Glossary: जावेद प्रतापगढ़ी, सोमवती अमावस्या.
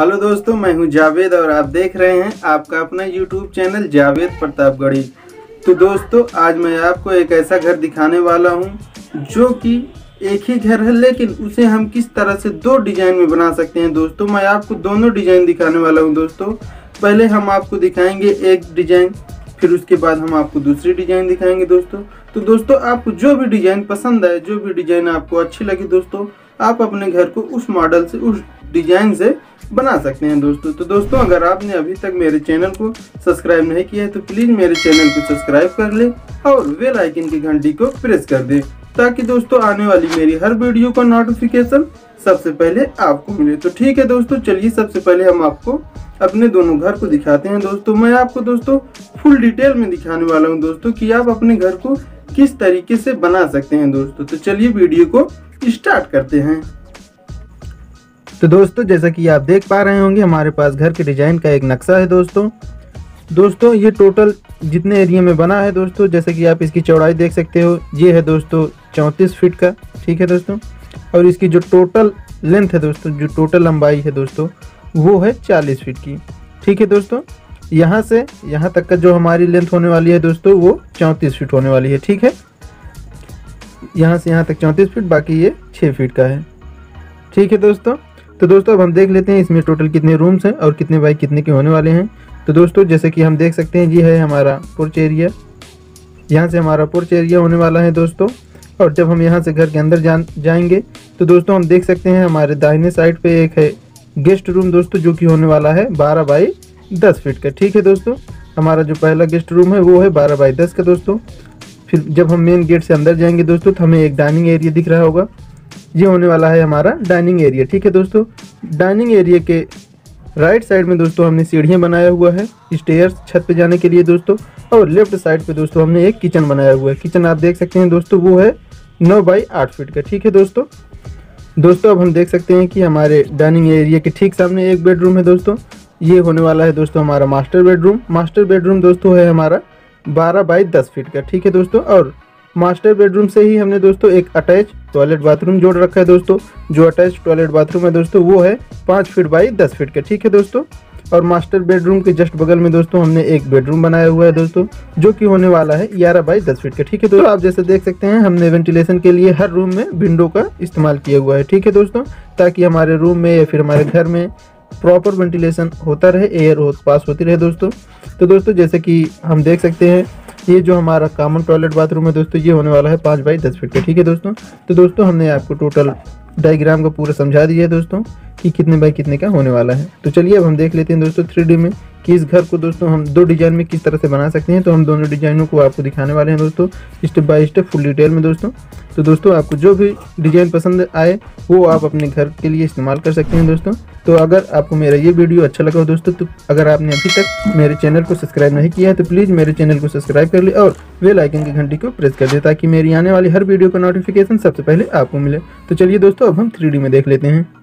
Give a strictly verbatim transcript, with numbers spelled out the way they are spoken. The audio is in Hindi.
हेलो दोस्तों, मैं हूं जावेद और आप देख रहे हैं आपका अपना यूट्यूब चैनल जावेद प्रतापगढ़ी। तो दोस्तों, आज मैं आपको एक ऐसा घर दिखाने वाला हूं जो कि एक ही घर है, लेकिन उसे हम किस तरह से दो डिज़ाइन में बना सकते हैं। दोस्तों, मैं आपको दोनों डिज़ाइन दिखाने वाला हूं। दोस्तों, पहले हम आपको दिखाएंगे एक डिज़ाइन, फिर उसके बाद हम आपको दूसरी डिज़ाइन दिखाएंगे। दोस्तों तो दोस्तों आपको जो भी डिज़ाइन पसंद आए, जो भी डिज़ाइन आपको अच्छी लगी, दोस्तों आप अपने घर को उस मॉडल से, उस डिज़ाइन से बना सकते हैं। दोस्तों तो दोस्तों अगर आपने अभी तक मेरे चैनल को सब्सक्राइब नहीं किया है तो प्लीज़ मेरे चैनल को सब्सक्राइब कर ले और बेल आइकन की घंटी को प्रेस कर दे, ताकि दोस्तों आने वाली मेरी हर वीडियो का नोटिफिकेशन सबसे पहले आपको मिले। तो ठीक है दोस्तों, चलिए सबसे पहले हम आपको अपने दोनों घर को दिखाते हैं। दोस्तों मैं आपको दोस्तों फुल डिटेल में दिखाने वाला हूँ दोस्तों कि आप अपने घर को किस तरीके से बना सकते हैं। दोस्तों तो चलिए वीडियो को स्टार्ट करते हैं। तो दोस्तों जैसा कि आप देख पा रहे होंगे, हमारे पास घर के डिज़ाइन का एक नक्शा है। दोस्तों दोस्तों ये टोटल जितने एरिया में बना है, दोस्तों जैसे कि आप इसकी चौड़ाई देख सकते हो, ये है दोस्तों चौंतीस फीट का, ठीक है दोस्तों। और इसकी जो टोटल लेंथ है दोस्तों, जो टोटल लंबाई है दोस्तों, वो है चालीस फीट की, ठीक है दोस्तों। यहाँ से यहाँ तक का जो हमारी लेंथ होने वाली है दोस्तों, वो चौंतीस फीट होने वाली है, ठीक है। यहाँ से यहाँ तक चौंतीस फीट, बाकी ये छः फीट का है, ठीक है दोस्तों। तो दोस्तों अब हम देख लेते हैं इसमें टोटल कितने रूम्स हैं और कितने बाई कितने के होने वाले हैं। तो दोस्तों जैसे कि हम देख सकते हैं, ये है हमारा पोर्च एरिया, यहाँ से हमारा पोर्च एरिया होने वाला है दोस्तों। और जब हम यहाँ से घर के अंदर जा जाएंगे तो दोस्तों हम देख सकते हैं हमारे दाहिने साइड पे एक है गेस्ट रूम दोस्तों, जो कि होने वाला है बारह बाई दस फीट का, ठीक है दोस्तों। हमारा जो पहला गेस्ट रूम है वो है बारह बाई दस का दोस्तों। फिर जब हम मेन गेट से अंदर जाएंगे दोस्तों तो हमें एक डाइनिंग एरिया दिख रहा होगा, ये होने वाला है हमारा डाइनिंग एरिया, ठीक है दोस्तों। डाइनिंग एरिया के राइट साइड में दोस्तों हमने सीढ़ियाँ बनाया हुआ है, स्टेयर्स छत पे जाने के लिए दोस्तों। और लेफ्ट साइड पे दोस्तों हमने एक किचन बनाया हुआ है, किचन आप देख सकते हैं दोस्तों, वो है नौ बाई आठ फीट का, ठीक है दोस्तों। दोस्तों अब हम देख सकते हैं कि हमारे डाइनिंग एरिया के ठीक सामने एक बेडरूम है दोस्तों, ये होने वाला है दोस्तों हमारा मास्टर बेडरूम। मास्टर बेडरूम दोस्तों है हमारा बारह बाई दस फीट का, ठीक है दोस्तों। और मास्टर बेडरूम से ही हमने दोस्तों एक अटैच टॉयलेट बाथरूम जोड़ रखा है दोस्तों। जो अटैच टॉयलेट बाथरूम है दोस्तों, वो है पाँच फीट बाई दस फीट का, ठीक है दोस्तों। और मास्टर बेडरूम के जस्ट बगल में दोस्तों हमने एक बेडरूम बनाया हुआ है दोस्तों, जो कि होने वाला है ग्यारह बाई दस फीट का, ठीक है दोस्तों। आप जैसे देख सकते हैं, हमने वेंटिलेशन के लिए हर रूम में विंडो का इस्तेमाल किया हुआ है, ठीक है दोस्तों, ताकि हमारे रूम में या फिर हमारे घर में प्रॉपर वेंटिलेशन होता रहे, एयर हो पास होती रहे दोस्तों। तो दोस्तों जैसे कि हम देख सकते हैं, ये जो हमारा कॉमन टॉयलेट बाथरूम है दोस्तों, ये होने वाला है पाँच बाई दस फीट का, ठीक है दोस्तों। तो दोस्तों हमने आपको टोटल डायग्राम का पूरा समझा दिया है दोस्तों कि कितने बाई कितने का होने वाला है। तो चलिए अब हम देख लेते हैं दोस्तों थ्री डी में कि इस घर को दोस्तों हम दो डिज़ाइन में किस तरह से बना सकते हैं। तो हम दोनों डिज़ाइनों को आपको दिखाने वाले हैं दोस्तों, step by step full detail में दोस्तों। तो दोस्तों आपको जो भी डिज़ाइन पसंद आए वो आप अपने घर के लिए इस्तेमाल कर सकते हैं दोस्तों। तो अगर आपको मेरा ये वीडियो अच्छा लगा हो दोस्तों, तो अगर आपने अभी तक मेरे चैनल को सब्सक्राइब नहीं किया है तो प्लीज़ मेरे चैनल को सब्सक्राइब कर ले और बेल आइकन की घंटी को प्रेस कर दे, ताकि मेरी आने वाली हर वीडियो का नोटिफिकेशन सबसे पहले आपको मिले। तो चलिए दोस्तों अब हम थ्री डी में देख लेते हैं।